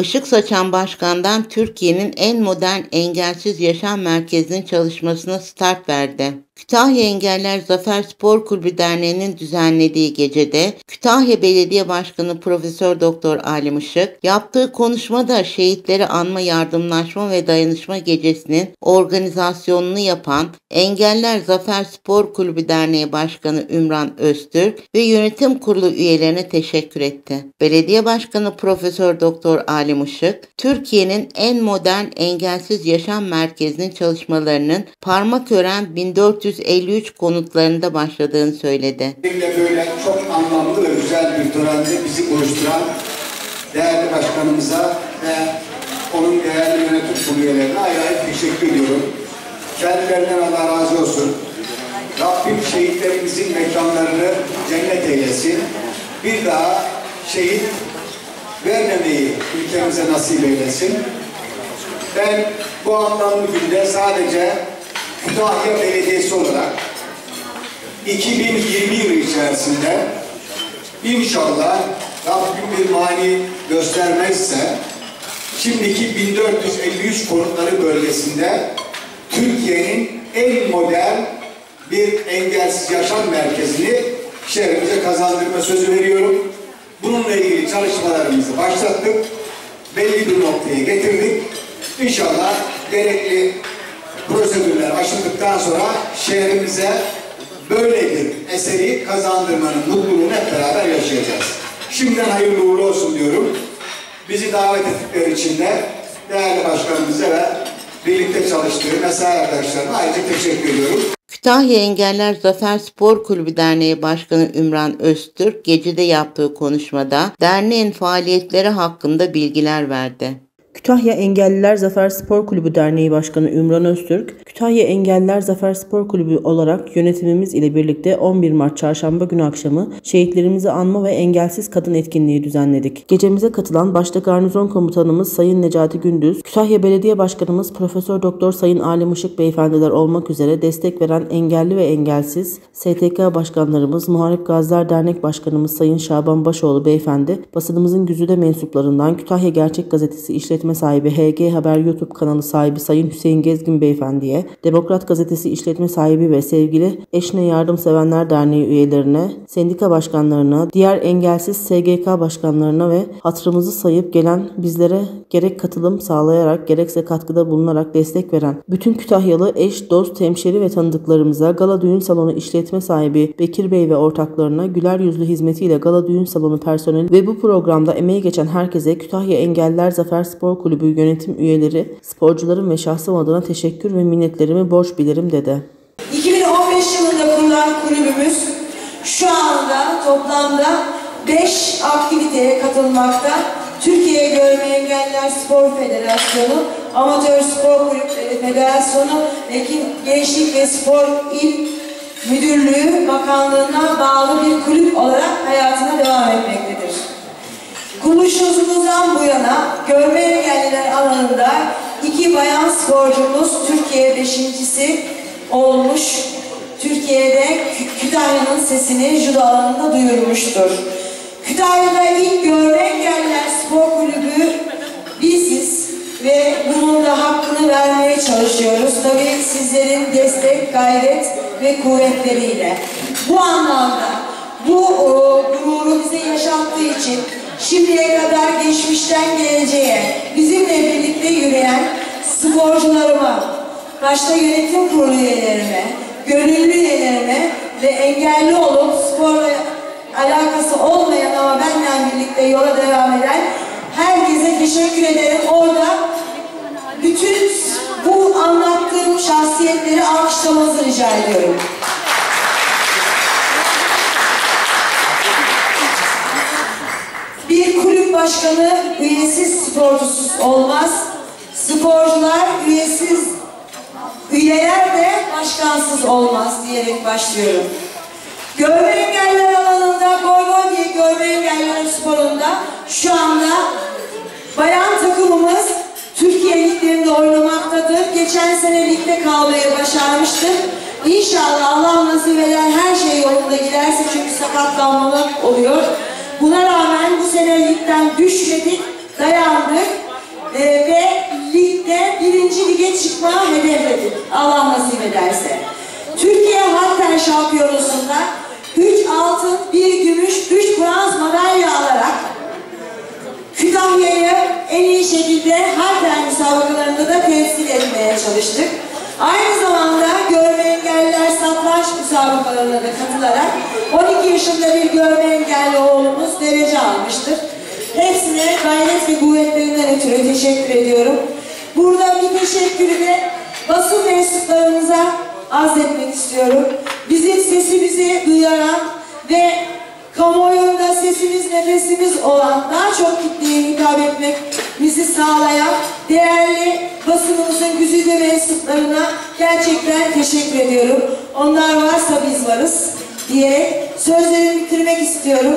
Işık saçan başkandan Türkiye'nin en modern engelsiz yaşam merkezinin çalışmasına start verdi. Kütahya Engelliler Zafer Spor Kulübü Derneği'nin düzenlediği gecede Kütahya Belediye Başkanı Profesör Doktor Alim Işık yaptığı konuşmada şehitleri anma yardımlaşma ve dayanışma gecesinin organizasyonunu yapan Engelliler Zafer Spor Kulübü Derneği Başkanı Ümran Öztürk ve yönetim kurulu üyelerine teşekkür etti. Belediye Başkanı Profesör Doktor Alim Işık, Türkiye'nin en modern engelsiz yaşam merkezinin çalışmalarının Parmakören 1453 konutlarında başladığını söyledi. Böyle çok anlamlı ve güzel bir törende bizi buluşturan değerli başkanımıza ve onun değerli yönetim kurulu üyelerine ayrı ayrı teşekkür ediyorum. Kendilerinden Allah razı olsun. Rabbim şehitlerimizin mekanlarını cennet eylesin. Bir daha şehit vermemeyi ülkemize nasip eylesin. Ben bu anlamlı günde sadece Kütahya Belediyesi olarak 2020 yılı içerisinde inşallah Rabbim bir mani göstermezse şimdiki 1453 konutları bölgesinde Türkiye'nin en modern bir engelsiz yaşam merkezini şehrimize kazandırma sözü veriyorum. Bununla ilgili çalışmalarımızı başlattık. Belli bir noktaya getirdik. İnşallah gerekli prosedürler aşıldıktan sonra şehrimize böyle bir eseri kazandırmanın mutluluğunu hep beraber yaşayacağız. Şimdiden hayırlı uğurlu olsun diyorum. Bizi davet ettikleri için de değerli başkanımıza ve birlikte çalıştığı mesai arkadaşlarıma ayrıca teşekkür ediyorum. Kütahya Engelliler Zafer Spor Kulübü Derneği Başkanı Ümran Öztürk gecede yaptığı konuşmada derneğin faaliyetleri hakkında bilgiler verdi. Kütahya Engelliler Zafer Spor Kulübü Derneği Başkanı Ümran Öztürk, Kütahya Engelliler Zafer Spor Kulübü olarak yönetimimiz ile birlikte 11 Mart Çarşamba günü akşamı şehitlerimizi anma ve engelsiz kadın etkinliği düzenledik. Gecemize katılan başta garnizon komutanımız Sayın Necati Gündüz, Kütahya Belediye Başkanımız Profesör Doktor Sayın Alim Işık beyefendiler olmak üzere destek veren engelli ve engelsiz STK başkanlarımız, Muharip Gaziler Dernek Başkanımız Sayın Şaban Başoğlu beyefendi, basınımızın güzide mensuplarından Kütahya Gerçek Gazetesi İşletme sahibi HG Haber YouTube kanalı sahibi Sayın Hüseyin Gezgin beyefendiye, Demokrat Gazetesi işletme sahibi ve sevgili eşine Yardım Sevenler Derneği üyelerine, sendika başkanlarına, diğer engelsiz SGK başkanlarına ve hatırımızı sayıp gelen bizlere gerek katılım sağlayarak gerekse katkıda bulunarak destek veren bütün Kütahyalı eş, dost, hemşeri ve tanıdıklarımıza, Gala Düğün Salonu işletme sahibi Bekir Bey ve ortaklarına güler yüzlü hizmetiyle Gala Düğün Salonu personeli ve bu programda emeği geçen herkese Kütahya Engelliler Zafer Spor Kulübü yönetim üyeleri, sporcuların ve şahsım adına teşekkür ve minnetlerimi borç bilirim dedi. 2015 yılında kurulan kulübümüz şu anda toplamda 5 aktiviteye katılmakta. Türkiye Görme Engelliler Spor Federasyonu, Amatör Spor Kulübleri Federasyonu ve Gençlik ve Spor İl Müdürlüğü Bakanlığı'na bağlı bir kulüp olarak hayatına devam etmektedir. Kuruluşumuzdan bu yana görme engelliler alanında 2 bayan sporcumuz Türkiye 5.'si olmuş, Türkiye'de Kütahya'nın sesini judo alanında duyurmuştur. Kütahya'da ilk görme engelliler spor kulübü biziz ve bunun da hakkını vermeye çalışıyoruz. Tabii sizlerin destek, gayret ve kuvvetleriyle. Bu anlamda bu gururu bize yaşattığı için şimdiye kadar geçmişten geleceğe bizimle birlikte yürüyen sporcularıma, başta yönetim kurulu üyelerime, gönüllü üyelerime ve engelli olup sporla alakası olmayan ama benimle birlikte yola devam eden herkese teşekkür ederim. Orada bütün bu anlattığım şahsiyetleri alkışlamanızı rica ediyorum. Bir kulüp başkanı üyesiz sporcusuz olmaz. Sporcular üyesiz, üyeler de başkansız olmaz diyerek başlıyorum. Görme engelliler alanında golbol diye görme engelliler sporunda şu anda bayan takımımız Türkiye liglerinde oynamaktadır. Geçen sene ligde kalmayı başarmıştır. İnşallah Allah nasip eder her şey yolunda giderse çünkü sakatlanmalar oluyor. Buna rağmen bu sene ligden düşmedik, dayandık müsabakalarında da temsil etmeye çalıştık. Aynı zamanda görme engelliler satranç müsabakalarına da katılarak 12 yaşında bir görme engelli oğlumuz derece almıştır. Hepsine gayret ve kuvvetlerinden ötürü teşekkür ediyorum. Burada bir teşekkürü de basın mensuplarımıza azletmek istiyorum. Bizim sesimizi duyaran ve kamuoyunda sesimiz, nefesimiz olan, daha çok kitleye hitap etmemizi sağlayan değerli basınımızın güzide mensuplarına gerçekten teşekkür ediyorum. Onlar varsa biz varız diye sözlerimi bitirmek istiyorum.